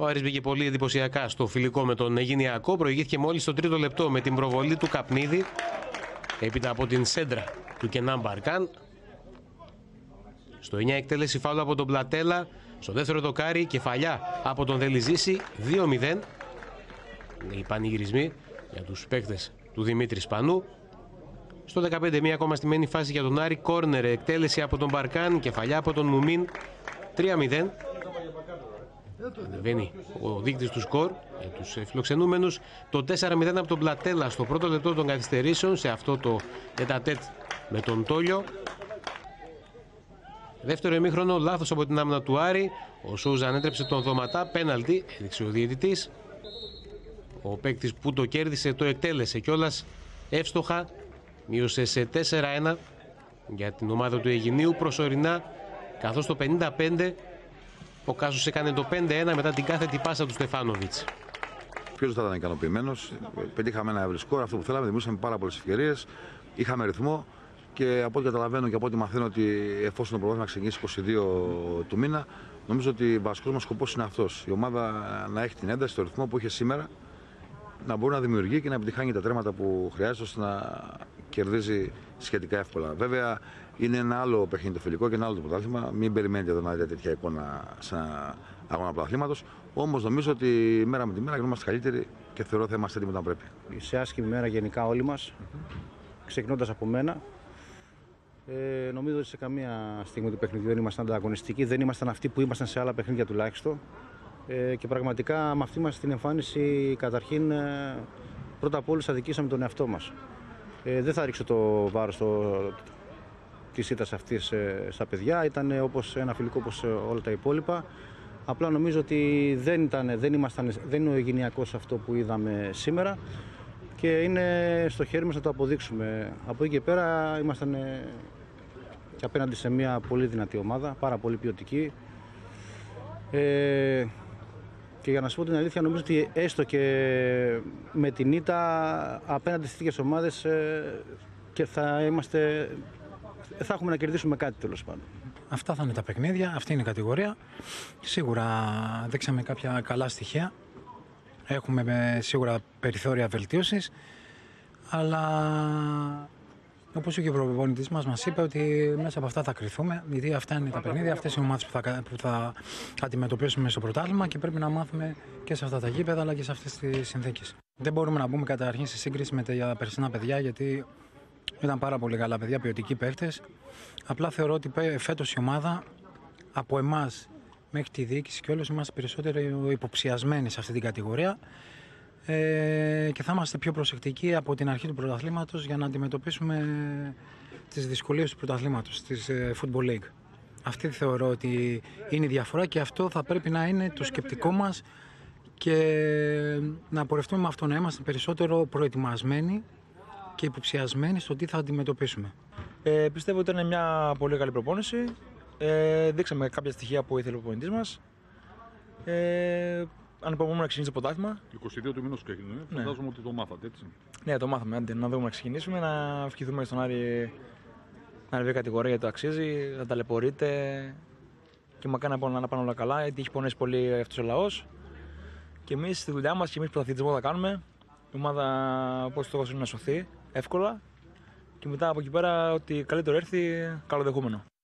Ο Άρης μπήκε πολύ εντυπωσιακά στο φιλικό με τον Αιγυνιακό. Προηγήθηκε μόλις στο τρίτο λεπτό με την προβολή του Καπνίδη, έπειτα από την σέντρα του Κενάν Μπαρκάν. Στο 9 εκτέλεση φάουλ από τον Πλατέλα. Στο δεύτερο δοκάρι Κεφαλιά από τον Δεληζίση. 2-0. Οι πανηγυρισμοί για τους παίκτες του Δημήτρη Σπανού. Στο 15 μία ακόμα στημένη φάση για τον Άρη. Κόρνερ, εκτέλεση από τον Μπαρκάν. Κεφαλιά από τον Μουμίν. 3-0. Ανεβαίνει ο δείκτης του σκορ για τους φιλοξενούμενους. Το 4-0 από τον Πλατέλα στο πρώτο λεπτό των καθυστερήσεων, σε αυτό το τέτα-τέτ με τον Τόλιο. Δεύτερο ημίχρονο, λάθος από την άμυνα του Άρη. Ο Σούζαν έτρεψε τον Δωματά, πέναλτι, έδειξε ο διαιτητής. Ο παίκτης που το κέρδισε το εκτέλεσε κιόλας εύστοχα. Μείωσε σε 4-1 για την ομάδα του Αιγυνίου προσωρινά, καθώς το 55 ο Κάσος έκανε το 5-1 μετά την κάθετη πάσα του Στεφάνοβιτς. Ποιος θα ήταν ικανοποιημένος? Πετύχαμε ένα ευρύ σκορ, αυτό που θέλαμε, δημιουργήσαμε πάρα πολλές ευκαιρίες, είχαμε ρυθμό και από ό,τι καταλαβαίνω και από ό,τι μαθαίνω ότι εφόσον το πρόγραμμα ξεκινήσει 22 του μήνα, νομίζω ότι βασικός μας σκοπός είναι αυτός. Η ομάδα να έχει την ένταση, το ρυθμό που είχε σήμερα, να μπορεί να δημιουργεί και να επιτυχάνει τα τρέματα που χρειάζεται ώστε να κερδίζει σχετικά εύκολα. Βέβαια, είναι ένα άλλο παιχνίδι το φιλικό και ένα άλλο το πρωτάθλημα. Μην περιμένετε εδώ να δείτε τέτοια εικόνα σε ένα αγώνα πρωταθλήματος. Όμως, νομίζω ότι μέρα με τη μέρα γινόμαστε καλύτεροι και θεωρώ θα είμαστε έτοιμοι όταν πρέπει. Σε άσχημη μέρα, γενικά, όλοι μας, ξεκινώντας από μένα, νομίζω ότι σε καμία στιγμή του παιχνιδιού δεν ήμασταν ανταγωνιστικοί, δεν ήμασταν αυτοί που ήμασταν σε άλλα παιχνίδια τουλάχιστον. Και πραγματικά με αυτή μας την εμφάνιση, καταρχήν, πρώτα απ' όλους αδικήσαμε τον εαυτό μας. Δεν θα ρίξω το βάρος της ήττας αυτής στα παιδιά. Ήταν όπως ένα φιλικό όπως όλα τα υπόλοιπα. Απλά νομίζω ότι δεν είναι ο Αιγυνιακός αυτό που είδαμε σήμερα και είναι στο χέρι μας να το αποδείξουμε. Από εκεί και πέρα ήμασταν και απέναντι σε μια πολύ δυνατή ομάδα, πάρα πολύ ποιοτική. Και για να σου πω την αλήθεια, νομίζω ότι έστω και με την ήττα απέναντι στις τέτοιες ομάδες και θα έχουμε να κερδίσουμε κάτι τέλος πάντων. Αυτά θα είναι τα παιχνίδια, αυτή είναι η κατηγορία. Σίγουρα δείξαμε κάποια καλά στοιχεία. Έχουμε σίγουρα περιθώρια βελτίωσης. Αλλά όπως και ο προπονητής μας είπε ότι μέσα από αυτά θα κρυθούμε, γιατί αυτά είναι τα παιχνίδια, αυτές οι ομάδες που θα αντιμετωπίσουμε στο πρωτάθλημα και πρέπει να μάθουμε και σε αυτά τα γήπεδα αλλά και σε αυτές τις συνθήκες. Δεν μπορούμε να μπούμε καταρχήν σε σύγκριση με τα περσινά παιδιά, γιατί ήταν πάρα πολύ καλά παιδιά, ποιοτικοί παίχτες. Απλά θεωρώ ότι φέτος η ομάδα από εμάς μέχρι τη διοίκηση και όλους είμαστε περισσότερο υποψιασμένοι σε αυτή την κατηγορία. Και θα είμαστε πιο προσεκτικοί από την αρχή του πρωταθλήματος για να αντιμετωπίσουμε τις δυσκολίες του πρωταθλήματος, της Football League. Αυτή θεωρώ ότι είναι η διαφορά και αυτό θα πρέπει να είναι το σκεπτικό μας και να πορευτούμε με αυτό, να είμαστε περισσότερο προετοιμασμένοι και υποψιασμένοι στο τι θα αντιμετωπίσουμε. Πιστεύω ότι ήταν μια πολύ καλή προπόνηση. Δείξαμε κάποια στοιχεία που ήθελε ο προπονητής μας. Αν υπομονούμε να ξεκινήσει το πρωτάθλημα. 22 του μηνός ξεκινούμε. Ναι. Φαντάζομαι ότι το μάθατε, έτσι. Ναι, το μάθαμε. Άντε, να δούμε να ξεκινήσουμε, να ευχηθούμε στον Άρη να ανεβεί κατηγορία γιατί το αξίζει, να ταλαιπωρείται. Και μακάρι να πάνε όλα καλά, γιατί έχει πονέσει πολύ αυτός ο λαός. Και εμείς στη δουλειά μας και εμείς πρωταθλητισμό θα κάνουμε. Η ομάδα, όπως στόχος είναι να σωθεί εύκολα. Και μετά από εκεί πέρα, ότι καλύτερο έρθει, καλοδεχούμενο.